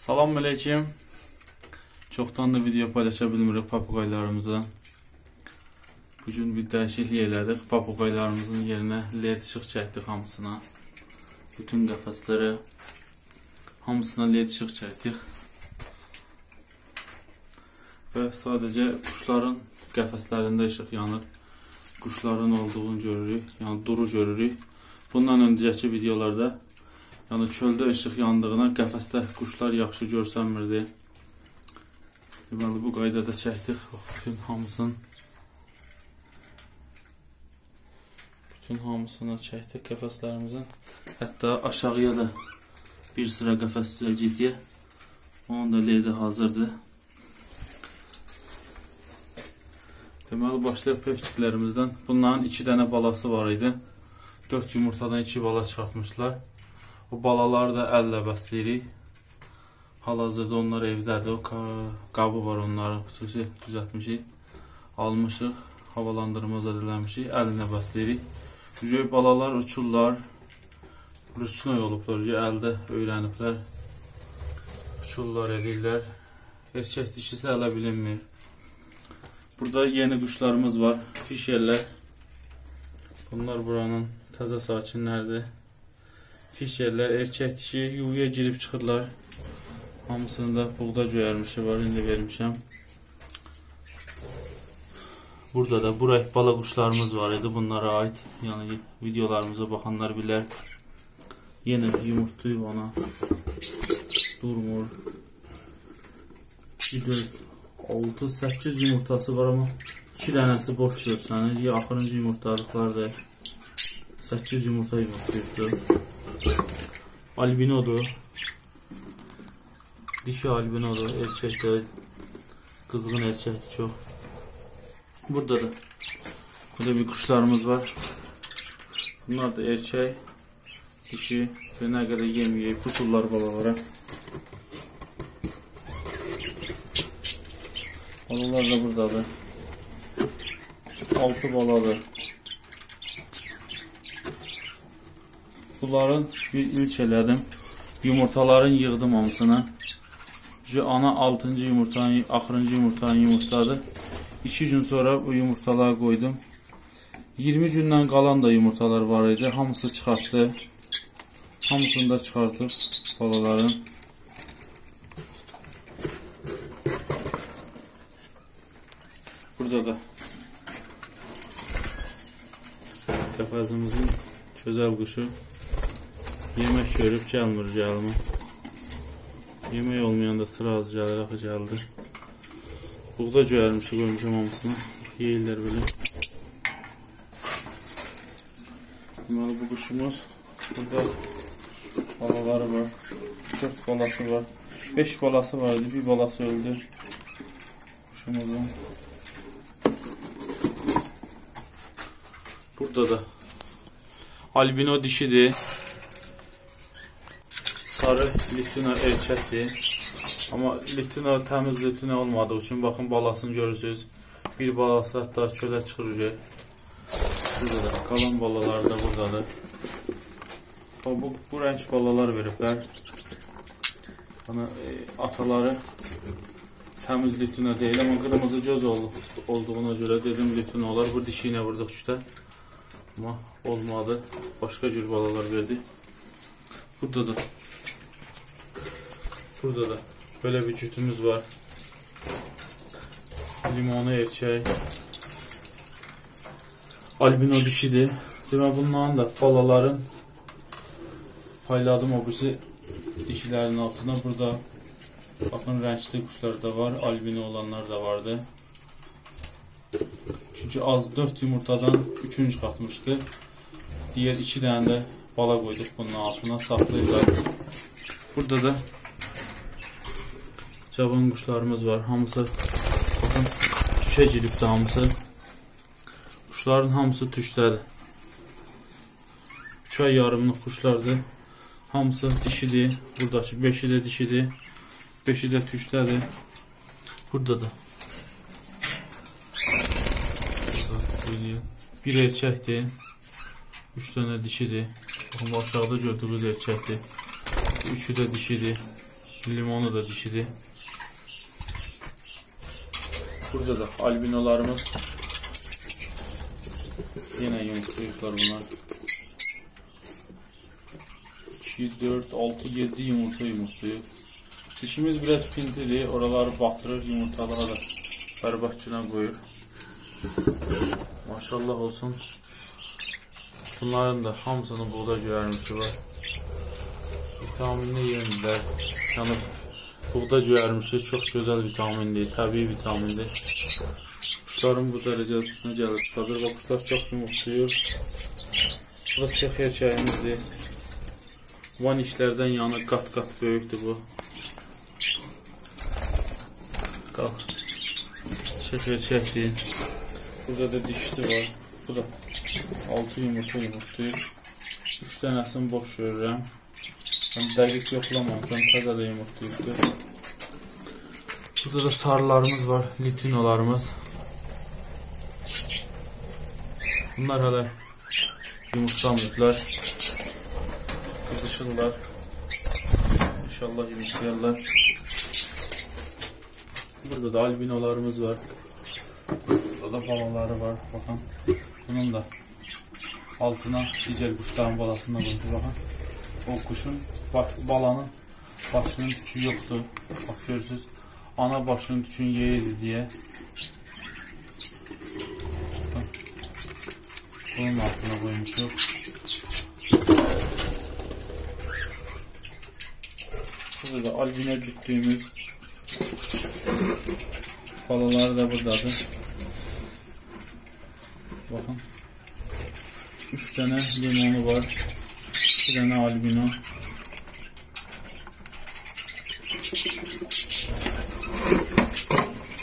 Selamünaleyküm. Çoxdan da video paylaşa bilmirik papuqaylarımıza. Bugün bir dəyişiklik elədik. Papuqaylarımızın yerine led işıq çəkdik hamısına. Bütün qəfəslərə hamısına led işıq çəkdik. Və sadəcə quşların qəfəslərində işıq yanır. Quşların olduğunu görürük. Yəni duru görürük. Bundan öncəki videolarda yəni çöldə işıq yandığına qəfəsdə quşlar yaxşı görsənmirdi. Deməli bu qaydada çəkdik. Bütün hamısını çəkdik qəfəslərimizin. Hətta aşağıya da bir sıra qəfəs düzəcəyik deyə. Onun da ledi hazırdır. Deməli başlayıb pevçiklərimizdən. Bunların 2 dənə balası var idi. 4 yumurtadan 2 bala çıxartmışlar. O balaları da əllə bəsləyirik. Hal-hazırda onlar evdədir. O qabı var onların xüsusi düzəltmişik. Almışıq, havalandırma zədələmişik. Əlinə bəsləyirik. Böyük balalar uçurlar. Rüçünə olublar. Əldə öyrəniblər. Uçurlar, edirlər. Erkək dişisi ələ bilinmir. Burada yeni quşlarımız var. Fişerlər. Bunlar buranın təzə sakinlərdir. Fişerlər, erkək dişi yuvaya girib çıxırlar. Hamısında buğda göyərmişi var, indi vermişəm. Burada da buraq bala quşlarımız var idi, bunlara aid. Yəni videolarımıza baxanlar bilər. Yenə yumurtlayıb ona. Durmur. 4, 6, 8 yumurtası var amma 2 dənəsi boş görsənir. Ya axırıncı yumurtalıqlardır. 8 yumurta yumurtlayıbdır. Albinodur. Dişi albinodur. Erkək deyil. Qızğın erkəkdir çox. Burada da. Burada bir quşlarımız var. Bunlar da erkək. Dişi. Və nə qədər yem yeyib. Pusullar balalara. Balalar da buradadır. 6 baladır. Bunların bir ilç elədim. Yumurtaların yığdım hamısına. Ana 6-cı yumurtanı, axırıncı yumurtanı yumurtladı. 2 gün sonra bu yumurtaları qoydum. 20 gündən qalan da yumurtalar var idi. Hamısı çıxartdı. Hamısını da çıxartıb balaların. Burada da qəfəsimizin gözəl quşu. Yemək görüb gəlmir gəlmə. Yemək olmayanda sıra az gəlir, axı gəldi. Buğda göyərmişi qoymuşam hamısını. Yeyirlər belə. Deməli bu quşumuz. Burada balaları var. 4 balası var. 5 balası var idi. Bir balası öldü. Quşumuzun. Burada da albino dişidir. Sarı lituna erkəkdir. Amma lituna təmiz lituna olmadığı üçün baxın balasını görürsünüz. Bir balası hətta çölə çıxır. Burada da qalan balalar da buradadır. Bu rəng balalar veriblər. Ana ataları təmiz lituna deyil amma qırmızı göz olduğuna görə dedim lituna olar. Bu dişi ilə vurduk üçdə. Amma olmadı. Başqa cür balalar verdi. Burada da böyle bir cütümüz var. Limonu erkək. Albino dişidir. Demək bunların da balaların payladım o birisi dişilərin altına. Burada bakın rəngli quşlar da var. Albino olanlar da vardı. Çünki az 4 yumurtadan 3-cü qatmışdı. Diğer 2 dənə də bala koyduk bunun altına. Saxlayırlar. Burada da cavan quşlarımız var. Hamısı bakın tüşə giribdi hamısı. Quşların hamısı tüşdədir. 3 ay yarımlıq quşlardır. Hamısı dişidir. Buradakı 5-i də dişidir. 5-i də tüşdədir. Burada da. Bir erkəkdir. 3 dənə dişidir. Aşağıda gördüğünüz erkəkdir. 3-ü də dişidir. Limonu da pişti. Burada da albinolarımız. Yine yumurtluyorlar bunlar. 2, 4, 6, 7 yumurta yumurtluyor. Dişimiz biraz pintili. Oraları baktırır, yumurtalara da barbakçına koyur. Maşallah olsun. Bunların da hamısını burada cüyərmişi var. Vitaminli yemlər. Yani burada cüyərmişi çok güzel vitaminli, tabii vitaminli. Kuşların bu dərəcə üstüne gəlir. Sadır ve kuşlar çok yumurtluyor. Bu da çekiye çayımızdır. Van işlerden yana kat kat böyükdür bu. Kalk. Çekiye çəkdi. Burada da dişli var. Bu da 6 yumurta yumurtlayır. 3 tanesini boş verirəm. Dəqiq yoxlamayacağım. Təzə də yumurtlayıbdır. Burada da sarılarımız var. Litinolarımız. Bunlar hələ yumurtlamayıblar. Kızışırlar. İnşallah yumurtlayarlar. Burada da albinolarımız var. Burada da balaları var. Bakın. Bunun da altına diğer kuşların balasını da koydu. Bakın. O kuşun balanın başının tüçü yoktu. Bak görürsünüz. Ana başının tüçün yeydi diye. Bakın. Bunun altına koymuşum. Burada da albino cüttüğümüz balaları da buradadır. Bakın. 3 tane limonu var. 2 tane albino.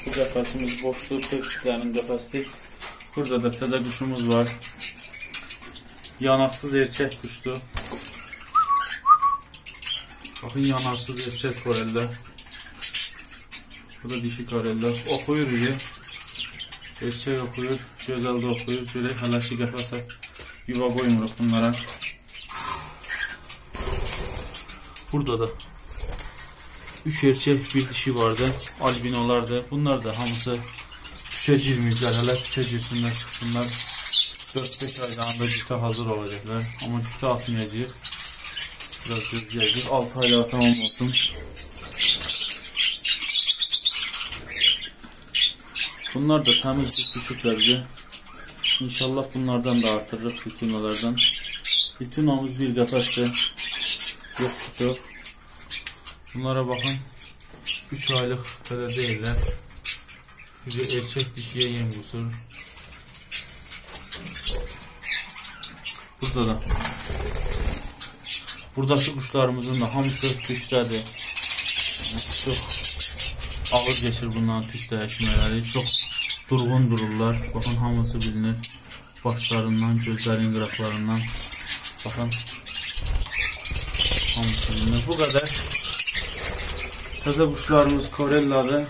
Bu qəfəsimiz boşdur. Tövçiklərin qəfəsidir. Burada da təzə quşumuz var. Yanaqsız erkək quşdur. Bakın yanaqsız erkək korellər. Bu da dişi korellər. Oxuyur iyi. Erkek oxuyur, gözəl də oxuyur. Şöyle hələ ki qəfəsə yuva koymuruq bunlara. Burada da 3 erkek bir dişi vardı. Albinolardı. Bunlar da hamısı tüşə girməyiblər. Hələ tüşə girsinlər, çıxsınlar. 4-5 aylarında cütə hazır olacaklar. Ama cütə atmayacağıq. Biraz gözləyəcəyik. 6 aylar tamam olsun. Bunlar da təmiz düşüklərdir. İnşallah bunlardan da artırırıq, litinolardan. Litinamız bir qəfəsdir. Yoxdur çox. Bunlara bakın. 3 aylıq kadar değiller. Bir erkek dişiye yem qusur. Burada da. Buradaki kuşlarımızın da hamısı tüşdədir. Çox ağır geçir bunların tüş dəyişmələri. Çox durğun dururlar. Bakın hamısı bilinir. Başlarından, gözlerin qıraqlarından. Bakın. Hamısı bilinir. Bu kadar. Təzə quşlarımız korelları.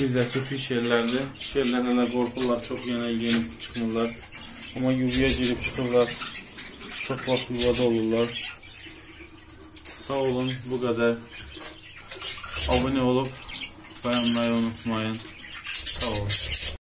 Bir de tüfü şerlerdi. Şerler hələ korkullar. Çok yenip çıkmırlar. Ama yuvaya girip çıkırlar. Çok vaxt yuvada olurlar. Sağ olun. Bu kadar. Abone olup beğenmeyi unutmayın. Sağ olun.